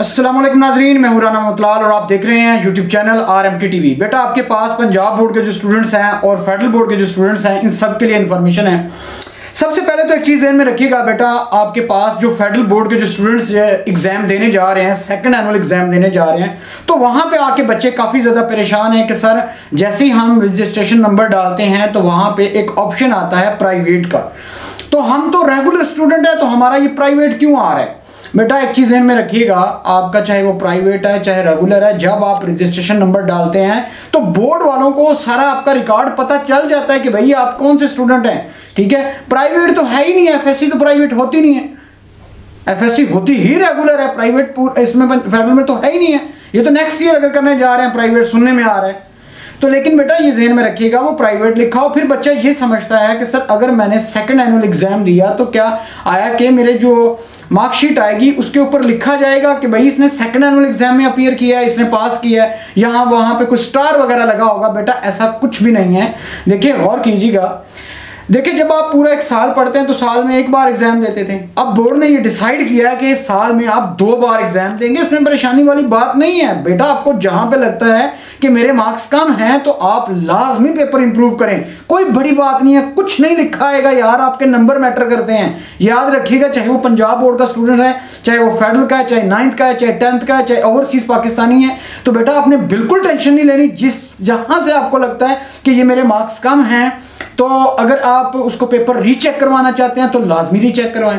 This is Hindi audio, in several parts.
अस्सलाम वालेकुम नाजरीन, मैं हूं राणा मुत्तलाल और आप देख रहे हैं YouTube चैनल RMT TV। बेटा, आपके पास पंजाब बोर्ड के जो स्टूडेंट्स हैं और फेडरल बोर्ड के जो स्टूडेंट्स हैं, इन सब के लिए इन्फॉर्मेशन है। सबसे पहले तो एक चीज़ ध्यान में रखिएगा बेटा, आपके पास जो फेडरल बोर्ड के जो स्टूडेंट्स एग्जाम देने जा रहे हैं, सेकंड एनुअल एग्जाम देने जा रहे हैं, तो वहाँ पे आके बच्चे काफ़ी ज़्यादा परेशान हैं कि सर जैसे ही हम रजिस्ट्रेशन नंबर डालते हैं तो वहाँ पे एक ऑप्शन आता है प्राइवेट का, तो हम तो रेगुलर स्टूडेंट है तो हमारा ये प्राइवेट क्यों आ रहा है। बेटा एक चीज़ ध्यान में रखिएगा, आपका चाहे वो प्राइवेट है चाहे रेगुलर है, जब आप रजिस्ट्रेशन नंबर डालते हैं तो बोर्ड वालों को सारा आपका रिकॉर्ड पता चल जाता है कि भई आप कौन से स्टूडेंट हैं। ठीक है, प्राइवेट तो है ही नहीं, एफएससी तो प्राइवेट होती नहीं है, एफएससी होती ही रेगुलर है, प्राइवेट इसमें फेडरल में तो है ही नहीं है। ये तो नेक्स्ट ईयर अगर करने जा रहे हैं प्राइवेट, सुनने में आ रहा है, तो लेकिन बेटा ये जहन में रखिएगा वो प्राइवेट लिखा हो। फिर बच्चा ये समझता है कि सर अगर मैंने सेकंड एनुअल एग्जाम दिया तो क्या आया कि मेरे जो मार्कशीट आएगी उसके ऊपर लिखा जाएगा कि भाई इसने सेकंड एनुअल एग्जाम में अपीयर किया है, इसने पास किया है, यहाँ वहाँ पे कुछ स्टार वगैरह लगा होगा। बेटा ऐसा कुछ भी नहीं है। देखिए गौर कीजिएगा, देखिए जब आप पूरा एक साल पढ़ते हैं तो साल में एक बार एग्जाम देते थे, अब बोर्ड ने ये डिसाइड किया है कि साल में आप 2 बार एग्जाम देंगे। इसमें परेशानी वाली बात नहीं है बेटा, आपको जहाँ पे लगता है कि मेरे मार्क्स कम हैं तो आप लाजमी पेपर इंप्रूव करें, कोई बड़ी बात नहीं है। कुछ नहीं लिखाएगा यार, आपके नंबर मैटर करते हैं, याद रखिएगा। चाहे वो पंजाब बोर्ड का स्टूडेंट है, चाहे वो फेडरल का है, चाहे 9th का है, चाहे 10th का है, चाहे ओवरसीज पाकिस्तानी है, तो बेटा आपने बिल्कुल टेंशन नहीं लेनी। जिस जहाँ से आपको लगता है कि ये मेरे मार्क्स कम हैं, तो अगर आप उसको पेपर रीचेक करवाना चाहते हैं तो लाजमी रीचेक करवाएं,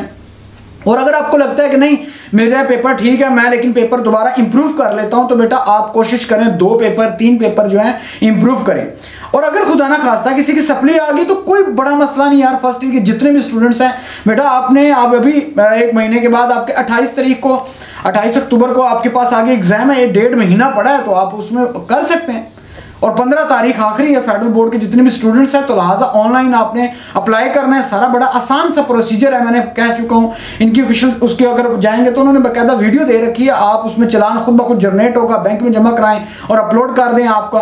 और अगर आपको लगता है कि नहीं मेरा पेपर ठीक है मैं लेकिन पेपर दोबारा इंप्रूव कर लेता हूं, तो बेटा आप कोशिश करें 2 पेपर 3 पेपर जो है इंप्रूव करें। और अगर खुदा ना खास्ता किसी की सप्ली आ गई तो कोई बड़ा मसला नहीं यार, फर्स्ट ईयर के जितने भी स्टूडेंट्स हैं बेटा, आपने आप अभी एक महीने के बाद आपके 28 अक्टूबर को आपके पास आगे एग्जाम है, ये 1.5 महीना पड़ा है, तो आप उसमें कर सकते हैं। और 15 तारीख आखिरी है फेडरल बोर्ड के जितने भी स्टूडेंट्स हैं, तो लिहाजा ऑनलाइन आपने अप्लाई करना है। सारा बड़ा आसान सा प्रोसीजर है, मैंने कह चुका हूँ। इनकी ऑफिशियल उसके अगर जाएंगे तो उन्होंने बाकायदा वीडियो दे रखी है, आप उसमें चलान खुद ब खुद जनरेट होगा, बैंक में जमा कराएं और अपलोड कर दें आपका।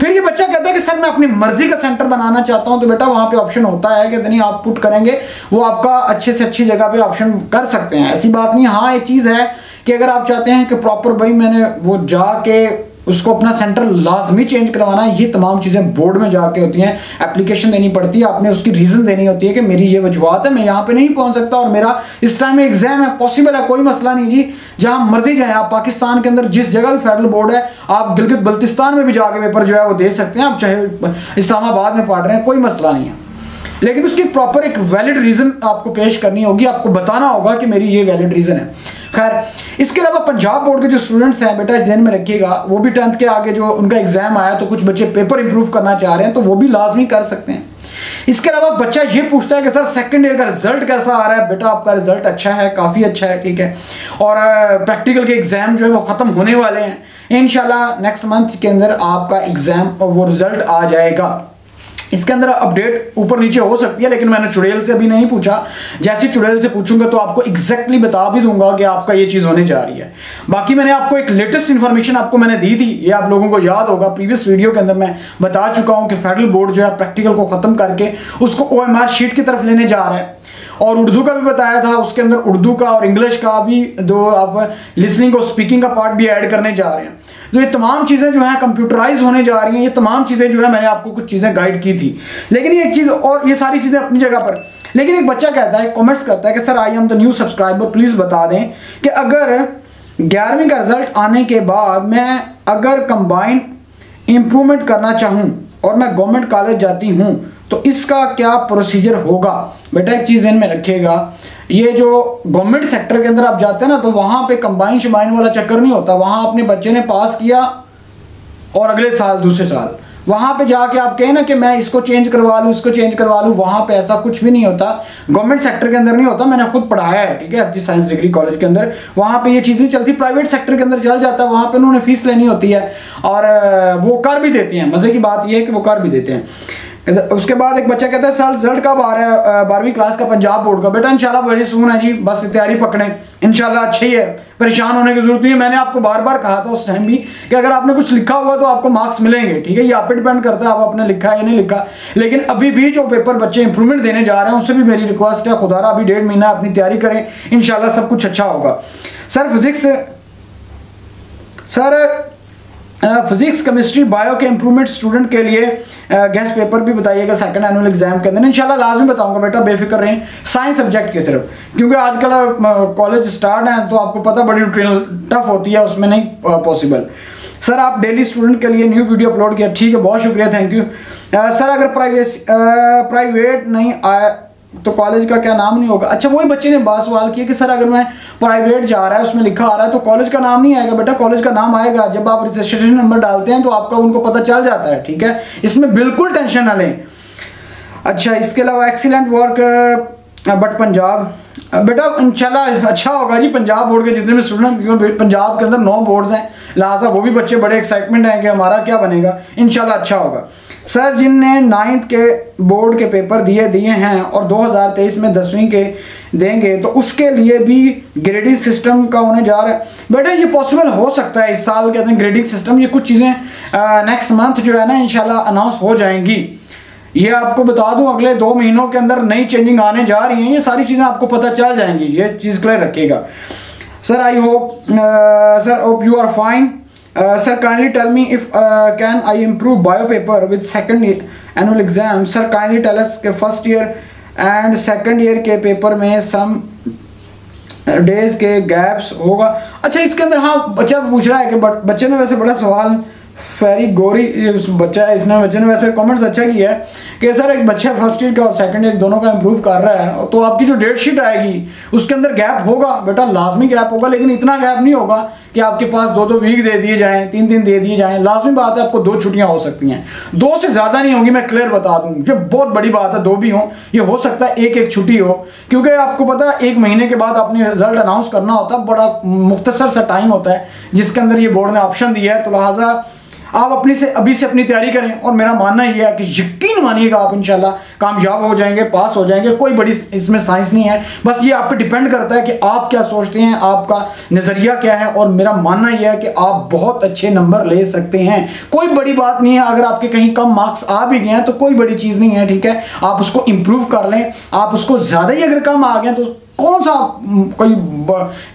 फिर ये बच्चा कहता है कि सर मैं अपनी मर्जी का सेंटर बनाना चाहता हूँ, तो बेटा वहाँ पे ऑप्शन होता है कि नहीं आप पुट करेंगे, वो आपका अच्छे से अच्छी जगह पे ऑप्शन कर सकते हैं, ऐसी बात नहीं। हाँ एक चीज़ है कि अगर आप चाहते हैं कि प्रॉपर भाई मैंने वो जाके उसको अपना सेंटर लाजमी चेंज करवाना है, ये तमाम चीज़ें बोर्ड में जाके होती हैं, एप्लीकेशन देनी पड़ती है, आपने उसकी रीज़न देनी होती है कि मेरी ये वजूहत है, मैं यहाँ पे नहीं पहुँच सकता और मेरा इस टाइम में एग्जाम है, पॉसिबल है, कोई मसला नहीं जी। जहाँ मर्जी जाएँ आप, पाकिस्तान के अंदर जिस जगह भी फेडरल बोर्ड है, आप गिलगित बल्तिस्तान में भी जाके पेपर जो है वो दे सकते हैं, आप चाहे इस्लामाबाद में पढ़ रहे हैं, कोई मसला नहीं है, लेकिन उसकी प्रॉपर एक वैलिड रीज़न आपको पेश करनी होगी, आपको बताना होगा कि मेरी ये वैलिड रीज़न है। खैर इसके अलावा पंजाब बोर्ड के जो स्टूडेंट्स हैं बेटा जहन में रखिएगा, वो भी 10th के आगे जो उनका एग्ज़ाम आया तो कुछ बच्चे पेपर इंप्रूव करना चाह रहे हैं, तो वो भी लाजमी कर सकते हैं। इसके अलावा बच्चा ये पूछता है कि सर सेकंड ईयर का रिजल्ट कैसा आ रहा है। बेटा आपका रिजल्ट अच्छा है, काफ़ी अच्छा है, ठीक है, और प्रैक्टिकल के एग्ज़ाम जो है वो ख़त्म होने वाले हैं, इंशाल्लाह नेक्स्ट मंथ के अंदर आपका एग्ज़ाम और वो रिज़ल्ट आ जाएगा। इसके अंदर अपडेट ऊपर नीचे हो सकती है, लेकिन मैंने चुड़ैल से अभी नहीं पूछा, जैसे चुड़ैल से पूछूंगा तो आपको एग्जैक्टली बता भी दूंगा कि आपका ये चीज़ होने जा रही है। बाकी मैंने आपको एक लेटेस्ट इन्फॉर्मेशन आपको मैंने दी थी, ये आप लोगों को याद होगा, प्रीवियस वीडियो के अंदर मैं बता चुका हूँ कि फेडरल बोर्ड जो है प्रैक्टिकल को ख़त्म करके उसको OMR शीट की तरफ लेने जा रहा है, और उर्दू का भी बताया था, उसके अंदर उर्दू का और इंग्लिश का भी दो आप लिसनिंग और स्पीकिंग का पार्ट भी ऐड करने जा रहे हैं। तो ये तमाम चीज़ें जो हैं कंप्यूटराइज होने जा रही हैं, ये तमाम चीज़ें जो है मैंने आपको कुछ चीज़ें गाइड की थी, लेकिन ये एक चीज़ और ये सारी चीज़ें अपनी जगह पर। लेकिन एक बच्चा कहता है, कमेंट्स करता है कि sir I am the new subscriber, please बता दें कि अगर 11वीं का रिजल्ट आने के बाद मैं अगर कंबाइन इम्प्रूवमेंट करना चाहूँ और मैं गवर्नमेंट कॉलेज जाती हूँ तो इसका क्या प्रोसीजर होगा। बेटा एक चीज़ ध्यान में रखिएगा, ये जो गवर्नमेंट सेक्टर के अंदर आप जाते हैं ना, तो वहाँ पे कंबाइन शबाइन वाला चक्कर नहीं होता, वहाँ अपने बच्चे ने पास किया और अगले साल दूसरे साल वहाँ पे जाके आप कहें ना कि मैं इसको चेंज करवा लूँ इसको चेंज करवा लूँ, वहाँ पे ऐसा कुछ भी नहीं होता, गवर्नमेंट सेक्टर के अंदर नहीं होता। मैंने खुद पढ़ाया है, ठीक है, F G science degree college के अंदर, वहाँ पे ये चीज़ नहीं चलती, प्राइवेट सेक्टर के अंदर चल जाता है, वहाँ पे उन्होंने फीस लेनी होती है और वो कर भी देते हैं। मज़े की बात यह है कि वो कर भी देते हैं। उसके बाद एक बच्चा कहता है सर रिजल्ट कब आ रहा है 12वीं क्लास का पंजाब बोर्ड का। बेटा इंशाल्लाह वेरी सून है जी, बस तैयारी पकड़े, इंशाल्लाह अच्छी है, परेशान होने की जरूरत नहीं है। मैंने आपको बार बार कहा था उस टाइम भी कि अगर आपने कुछ लिखा हुआ तो आपको मार्क्स मिलेंगे, ठीक है, ये आप पे डिपेंड करता है आप आपने लिखा या नहीं लिखा। लेकिन अभी भी जो पेपर बच्चे इंप्रूवमेंट देने जा रहे हैं उनसे भी मेरी रिक्वेस्ट है, खुदा रहा अभी 1.5 महीना अपनी तैयारी करें, इंशाल्लाह सब कुछ अच्छा होगा। Sir physics sir physics chemistry bio के इम्प्रूवमेंट स्टूडेंट के लिए गेस्ट पेपर भी बताइएगा सेकंड एनुअल एग्जाम के अंदर। इंशाल्लाह लाजमी बताऊंगा बेटा, बेफिक्र रहें साइंस सब्जेक्ट की सिर्फ, क्योंकि आजकल कॉलेज स्टार्ट हैं तो आपको पता बड़ी रूटीन टफ होती है, उसमें नहीं पॉसिबल। सर आप डेली स्टूडेंट के लिए न्यू वीडियो अपलोड किया, ठीक है बहुत शुक्रिया, थैंक यू। सर अगर प्राइवेट नहीं आया तो कॉलेज का क्या नाम नहीं होगा? अच्छा वही बच्चे ने बात सवाल किया कि सर अगर मैं प्राइवेट जा रहा है उसमें लिखा आ रहा है तो कॉलेज का नाम नहीं आएगा। बेटा कॉलेज का नाम आएगा जब आप रजिस्ट्रेशन नंबर डालते हैं तो आपका उनको पता चल जाता है, ठीक है, इसमें बिल्कुल टेंशन ना लें। अच्छा इसके अलावा एक्सीलेंट वर्क बट पंजाब, बेटा इंशाल्लाह अच्छा होगा जी। पंजाब बोर्ड के जितने भी स्टूडेंट, पंजाब के अंदर 9 बोर्ड्स हैं, लिहाजा वो भी बच्चे बड़े एक्साइटमेंट हैं कि हमारा क्या बनेगा, इंशाल्लाह अच्छा होगा। सर जिनने 9th के बोर्ड के पेपर दिए हैं और 2023 में 10वीं के देंगे तो उसके लिए भी ग्रेडिंग सिस्टम का होने जा रहा है। बेटा ये पॉसिबल हो सकता है इस साल के अंदर ग्रेडिंग सिस्टम, ये कुछ चीज़ें नेक्स्ट मंथ जो है ना इंशाल्लाह अनाउंस हो जाएंगी। ये आपको बता दूं अगले 2 महीनों के अंदर नई चेंजिंग आने जा रही हैं, ये सारी चीज़ें आपको पता चल जाएंगी, ये चीज़ क्लियर रखिएगा। Sir I hope you are fine. Sir kindly tell me if can I improve bio paper with second annual exam. Sir kindly tell us के first year and second year के पेपर में सम डेज के गैप्स होगा। अच्छा इसके अंदर हाँ बच्चा पूछ रहा है कि बच्चे ने वैसे बड़ा सवाल फेरी गोरी बच्चा है, इसने बच्चे ने वैसे कमेंट्स अच्छा किया है कि सर एक बच्चा फर्स्ट ईयर का और सेकंड ईयर दोनों का इम्प्रूव कर रहा है तो आपकी जो डेट शीट आएगी उसके अंदर गैप होगा। बेटा लाजमी गैप होगा, लेकिन इतना गैप नहीं होगा कि आपके पास 2-2 वीक दे दिए जाएँ, 3-3 दे दिए जाएँ। लाजमी बात है आपको 2 छुट्टियाँ हो सकती हैं, 2 से ज़्यादा नहीं होंगी, मैं क्लियर बता दूँ, ये बहुत बड़ी बात है। 2 भी हों, ये हो सकता है 1-1 छुट्टी हो, क्योंकि आपको पता है 1 महीने के बाद आपने रिजल्ट अनाउंस करना होता है, बड़ा मुख्तसर सा टाइम होता है जिसके अंदर ये बोर्ड ने ऑप्शन दिया है। तो लिहाजा आप अभी से अपनी तैयारी करें और मेरा मानना यह है कि यकीन मानिएगा आप इंशाल्लाह कामयाब हो जाएंगे, पास हो जाएंगे। कोई बड़ी इसमें साइंस नहीं है, बस ये आप पे डिपेंड करता है कि आप क्या सोचते हैं, आपका नज़रिया क्या है, और मेरा मानना यह है कि आप बहुत अच्छे नंबर ले सकते हैं। कोई बड़ी बात नहीं है, अगर आपके कहीं कम मार्क्स आ भी गए हैं तो कोई बड़ी चीज़ नहीं है, ठीक है, आप उसको इम्प्रूव कर लें। आप उसको ज़्यादा ही अगर कम आ गए तो कौन सा कोई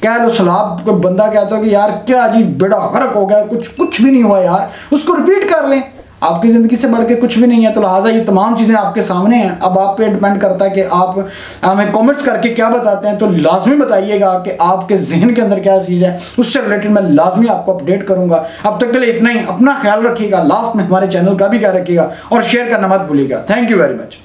कह लो सलाब कोई बंदा कहता है कि यार क्या जी बेड़ा गर्क हो गया, कुछ भी नहीं हुआ यार, उसको रिपीट कर लें, आपकी ज़िंदगी से बढ़ के कुछ भी नहीं है। तो लिहाजा ये तमाम चीज़ें आपके सामने हैं, अब आप पे डिपेंड करता है कि आप हमें कमेंट्स करके क्या बताते हैं। तो लाजमी बताइएगा कि आपके जहन के अंदर क्या चीज़ है, उससे रिलेटेड मैं लाजमी आपको अपडेट करूँगा। अब तक के लिए इतना ही, अपना ख्याल रखिएगा, लास्ट में हमारे चैनल का भी ख्याल रखिएगा और शेयर करना मत भूलिएगा। Thank you very much.